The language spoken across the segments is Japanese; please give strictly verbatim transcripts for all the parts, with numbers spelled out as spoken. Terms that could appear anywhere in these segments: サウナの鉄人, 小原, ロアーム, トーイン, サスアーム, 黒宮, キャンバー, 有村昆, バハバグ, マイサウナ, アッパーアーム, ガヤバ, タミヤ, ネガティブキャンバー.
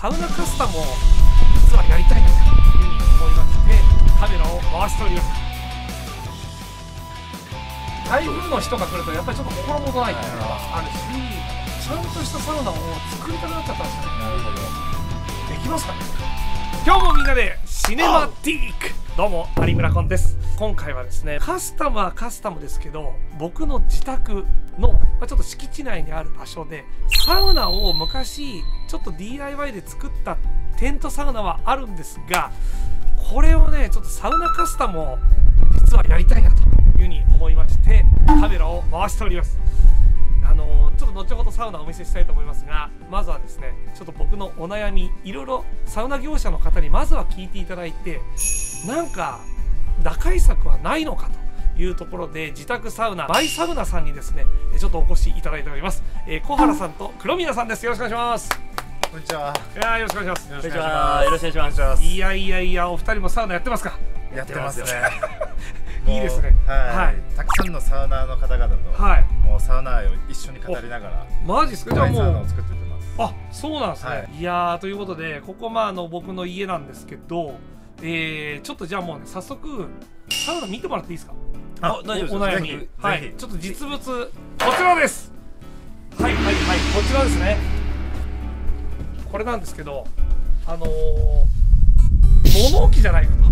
サウナカスタも実はやりたいなというふうに思いまして、カメラを回しております。台風の人が来るとやっぱりちょっと心もとないっていうのがあるし、ちゃんとしたサウナを作りたくなっちゃったんですよね。なるほど。できますかね。今日もみんなでシネマティック。どうも有村昆です。今回はですね、カスタムはカスタムですけど、僕の自宅の、まあ、ちょっと敷地内にある場所でサウナを昔ちょっと ディーアイワイ で作ったテントサウナはあるんですが、これをねちょっとサウナカスタムを実はやりたいなというふうに思いまして、カメラを回しております。あのー、ちょっと後ほどサウナをお見せしたいと思いますが、まずはですねちょっと僕のお悩み、いろいろサウナ業者の方にまずは聞いていただいて、なんか打開策はないのかというところで、自宅サウナマイサウナさんにですねちょっとお越しいただいております。えー、小原さんと黒宮さんです。よろしくお願いします。こんにちは。いや、よろしくお願いします。よろしくお願いします。いやいやいや、お二人もサウナやってますか。やってますね。いいですね。はい。たくさんのサウナーの方々ともうサウナ愛を一緒に語りながら、マジですか。じゃあもうサウナを作っててます。あ、そうなんですね。いやー、ということでここまああの僕の家なんですけど、えー、ちょっとじゃあもうね早速サウナ見てもらっていいですか。あ、大丈夫です。お悩み、はい、ちょっと実物こちらです。はいはいはい、こちらですね。これなんですけど、あのー、物置じゃないかと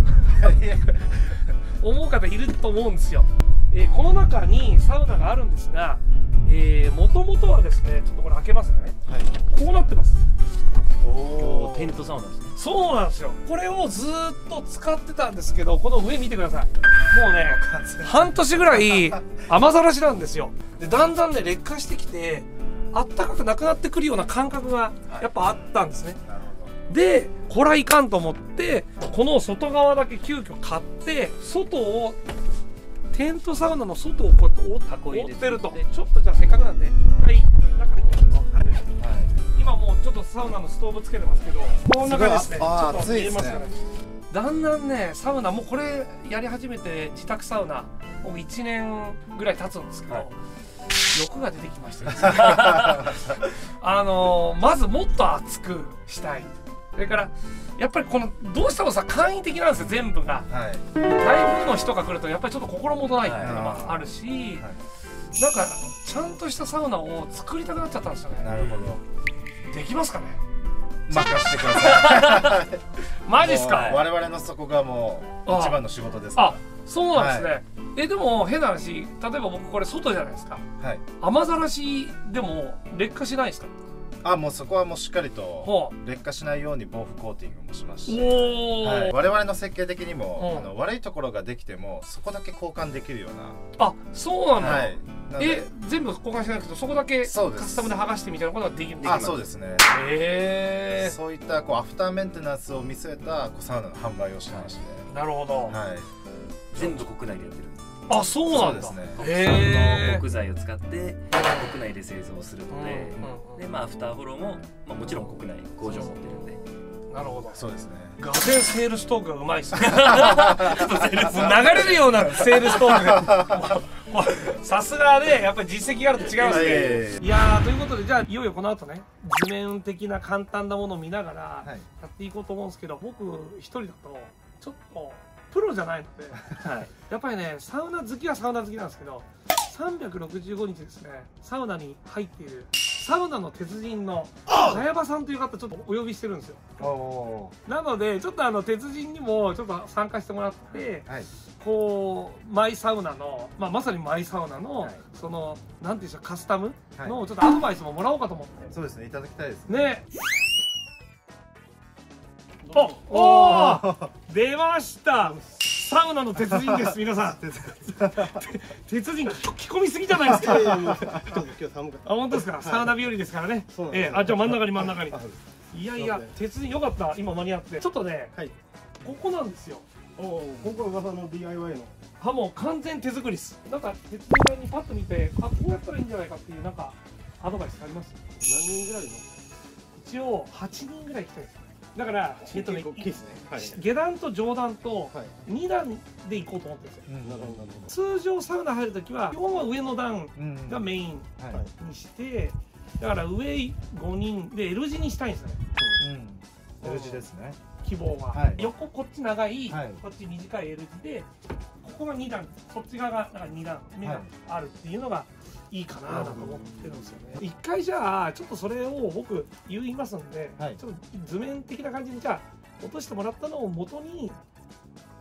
思う方いると思うんですよ。えー、この中にサウナがあるんですが、もともとはですね、ちょっとこれ開けますね。はい、こうなってます。おお、テントサウナですね。そうなんですよ。これをずっと使ってたんですけど、この上見てください。もうね、半年ぐらい雨ざらしなんですよ。で、だんだんね劣化してきて、あったかくなくなってくるような感覚がやっぱあったんですね。はい、でこらいかんと思って、この外側だけ急遽買って、外をテントサウナの外をこうやって覆ってると。ちょっとじゃあせっかくなんで一回中にちょっと、はい、今もうちょっとサウナのストーブつけてますけど、この中ですね、ちょっと見えますからね。だんだんねサウナもうこれやり始めて、自宅サウナもういちねんぐらい経つんですけど、はい、欲が出てきましたあのまずもっと熱くしたい。それからやっぱりこのどうしてもさ簡易的なんですよ全部が。はい、台風の人が来るとやっぱりちょっと心もとないっていうのもあるし、はいはい、なんかちゃんとしたサウナを作りたくなっちゃったんですよね。なるほど。できますかね。任せてください。マジっすか。我々のそこがもう一番の仕事ですから。あ、そうなんですね。はい、えでも変な話、例えば僕これ外じゃないですか。はい、雨ざらしでも劣化しないですか。あ、もうそこはもうしっかりと劣化しないように防腐コーティングもしますし、はい、我々の設計的にも、うん、あの悪いところができてもそこだけ交換できるような。あ、そうなんだ、はい、なんでえ全部交換しなくてそこだけカスタムで剥がしてみたいなことができるんですか。あ、そうですね。へえ、そういったこうアフターメンテナンスを見据えたこうサウナの販売をしてまして、なるほど、はい、全部国内でやってる。あ、そうなんですね。国産の木材を使って国内で製造するので、でまあアフターフォローも、まあ、もちろん国内工場持ってるんで。なるほど、そうですね。ガゼンセールストークがうまいですね。流れるようなセールストークがさすがでやっぱり実績があると違うんですね。いやー、ということでじゃあいよいよこの後ね図面的な簡単なものを見ながらやっていこうと思うんですけど、僕一人だとちょっと。プロじゃないので、はい、やっぱりねサウナ好きはサウナ好きなんですけど、さんびゃくろくじゅうごにちですねサウナに入っているサウナの鉄人のガヤバさんという方ちょっとお呼びしてるんですよ。なのでちょっとあの鉄人にもちょっと参加してもらって、はい、こうマイサウナの、まあ、まさにマイサウナの、はい、そのなんていうんでしょう、カスタムのちょっとアドバイスももらおうかと思って、はい、そうですね、いただきたいですね。ね、おお出ました、サウナの鉄人です。皆さん鉄人着込みすぎじゃないですか。今日寒かった。あ、本当ですか。サウナ日和ですからね。え、あ、じゃあ真ん中に真ん中に。いやいや、鉄人よかった、今間に合って。ちょっとねここなんですよ。ここが噂の ディーアイワイ の。あ、もう完全手作りです。なんか鉄人さんにパッと見て、あ、こうやったらいいんじゃないかっていうなんかアドバイスあります。何人ぐらいの一応はちにんぐらい来てるんですよ。だから、えっとね、下段と上段とにだんで行こうと思ってるんですよ。通常サウナ入るときは基本は上の段がメインにして、だから上ごにんで L 字にしたいんですよね。L 字ですね、希望は、はい、横こっち長い、はい、こっち短い L 字で、ここがに段、こっち側がに段目があるっていうのがいいかなと思ってるんですよね。一回じゃあちょっとそれを僕言いますんで、はい、ちょっと図面的な感じにじゃあ落としてもらったのを元に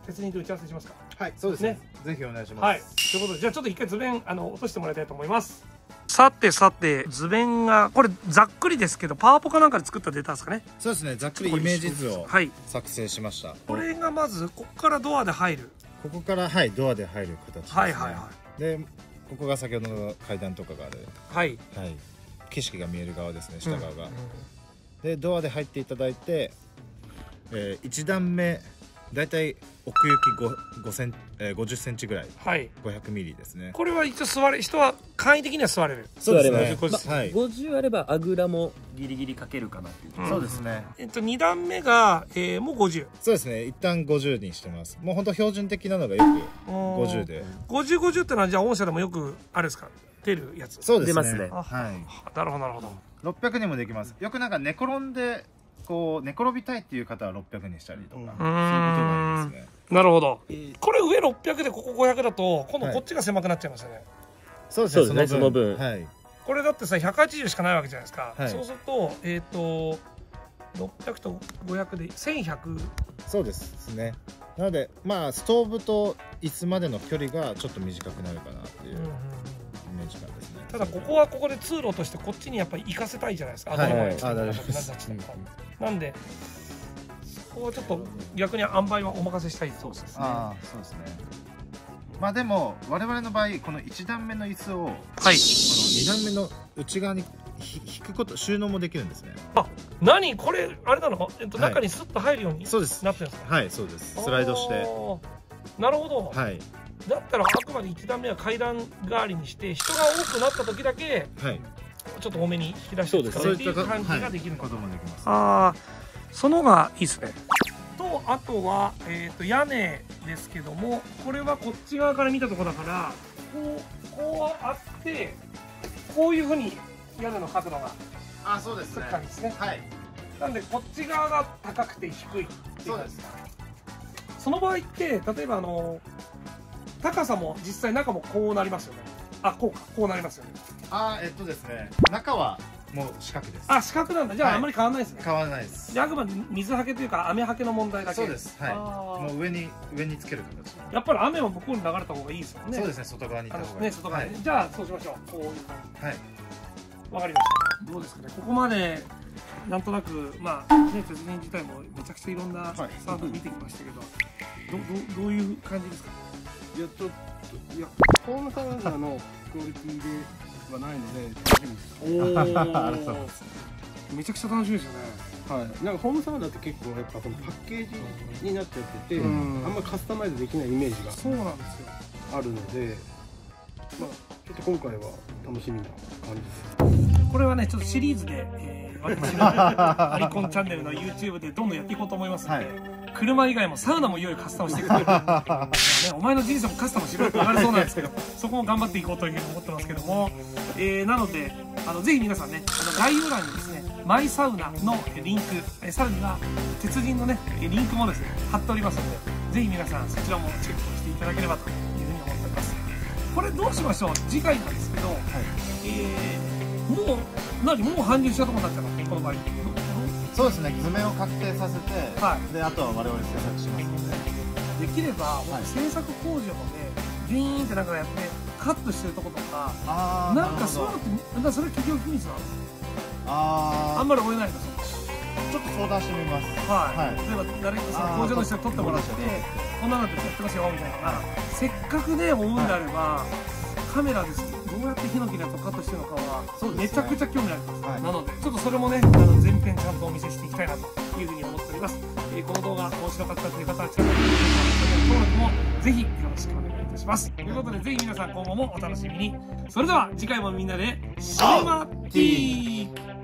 鉄人と打ち合わせしますか。はい、そうですね。ぜひお願いします。はい、ということでじゃあちょっと一回図面あの落としてもらいたいと思います。さてさて図面がこれざっくりですけどパワポかなんかで作ったデータですかね。そうですね。ざっくりイメージ図を作成しました。はい、これがまずここからドアで入る。ここからはいドアで入る形ですね。はいはいはい。でここが先ほどの階段とかがある。はいはい。景色が見える側ですね、下側が。うんうん、でドアで入っていただいて、えー、いち段目。だいたい奥行きごじゅっセンチぐらい、はい、ごひゃくミリですね。これは一応座れ人は簡易的には座れる。そうですね。ごじゅうあればあぐらもギリギリかけるかなっていう。そうですね。えっとに段目が、えー、もうごじゅう。そうですね。一旦ごじゅうにしてます。もう本当標準的なのがよくごじゅうで、ごじゅうごじゅうってのはじゃあ御社でもよくあれですか、出るやつ。そうですね、出ますね。はい、なるほどなるほど。ろっぴゃくにもできます。よくなんか寝転んでこう寝転びたいっていう方はろっぴゃくにしたりとか、そういうことがありますね。なるほど。これ上ろっぴゃくでここごひゃくだと今度こっちが狭くなっちゃいましたね。そうですね、その分。これだってさひゃくはちじゅうしかないわけじゃないですか。そうするとえっとろっぴゃくとごひゃくでせんひゃく。そうですね。なのでまあストーブと椅子までの距離がちょっと短くなるかなっていうイメージ感ですね。ただここはここで通路としてこっちにやっぱり行かせたいじゃないですか。なんでそこはちょっと逆に塩梅はお任せしたい。そうですね。ああ、そうですね。まあでも我々の場合このいち段目の椅子を、はい、このに段目の内側に引くこと収納もできるんですね。あ、何これあれなの？えっと、はい、中にスッと入るようになってるんですか？はい、そうです。スライドして。なるほど。はい。だったらあくまでいち段目は階段代わりにして人が多くなった時だけ、はい。ちょっと多めに引き出して使うっていう感じができることもできます。ああ、そのがいいですね。とあとはえっと屋根ですけども、これはこっち側から見たところだから、こうこうあってこういうふうに屋根の角度があ、そうですね。はい。なんでこっち側が高くて低いっていう感じです。その場合って例えばあの高さも実際中もこうなりますよね。あ、こうか、こうなりますよね。あ、えっとですね。中はもう四角です。あ、四角なんだ。じゃああんまり変わらないですね。変わらないです。じゃああくまで水はけというか雨はけの問題だけ。そうです。はい。もう上に上につける形。やっぱり雨は向こうに流れた方がいいですよね。そうですね。外側に行った方がいい。ね、外側に。じゃあそうしましょう。こういう感じ。はい。わかりました。どうですかね。ここまでなんとなくまあね、鉄人自体もめちゃくちゃいろんなサーブ見てきましたけど、どどどういう感じですか。いやちょっといやこんな感じのクオリティで。がないので楽しみです。おお、めちゃくちゃ楽しみですよね。はい。なんかホームサウナって結構やっぱこのパッケージになっちゃってて、あんまカスタマイズできないイメージがそうなんですよあるので、まあちょっと今回は楽しみな感じです。これはねちょっとシリーズで、えー、私のアリコンチャンネルの ユーチューブ でどんどんやっていこうと思いますので。はい、車以外もサウナもいよいよカスタムしてくれる、ね、お前の人生もカスタムしろって言われそうなんですけどそこも頑張っていこうというふうに思ってますけども、えー、なのであのぜひ皆さんねあの概要欄にですねマイサウナのリンク、えさらには鉄人のねリンクもですね貼っておりますので、ぜひ皆さんそちらもチェックしていただければというふうに思っております。これどうしましょう、次回なんですけど、はい、えー、もう何もう搬入したとこになっちゃったこの場合。そうですね、図面を確定させて、はい、であとは我々制作しますので、できれば、はい、制作工場でギュイーンってなんかやってカットしてるとことか、なんかそういうのってなんかそれ企業秘密なんですよ。ああ、あんまり追えないんですよ。ちょっと相談してみます。はい。例えば誰かその工場の人に撮ってもらって、こんなのってやってますよみたいな。せっかくね追うんであれば、はい、カメラです。どうやってヒノキのやつをカットしてるのかはめちゃくちゃ興味あります。はい、なのでちょっとそれもねあの前編ちゃんとお見せしていきたいなというふうに思っております。えー、この動画面白かったという方はチャンネル登録もぜひよろしくお願いいたします。ということでぜひ皆さん今後もお楽しみに。それでは次回もみんなでシネマティック。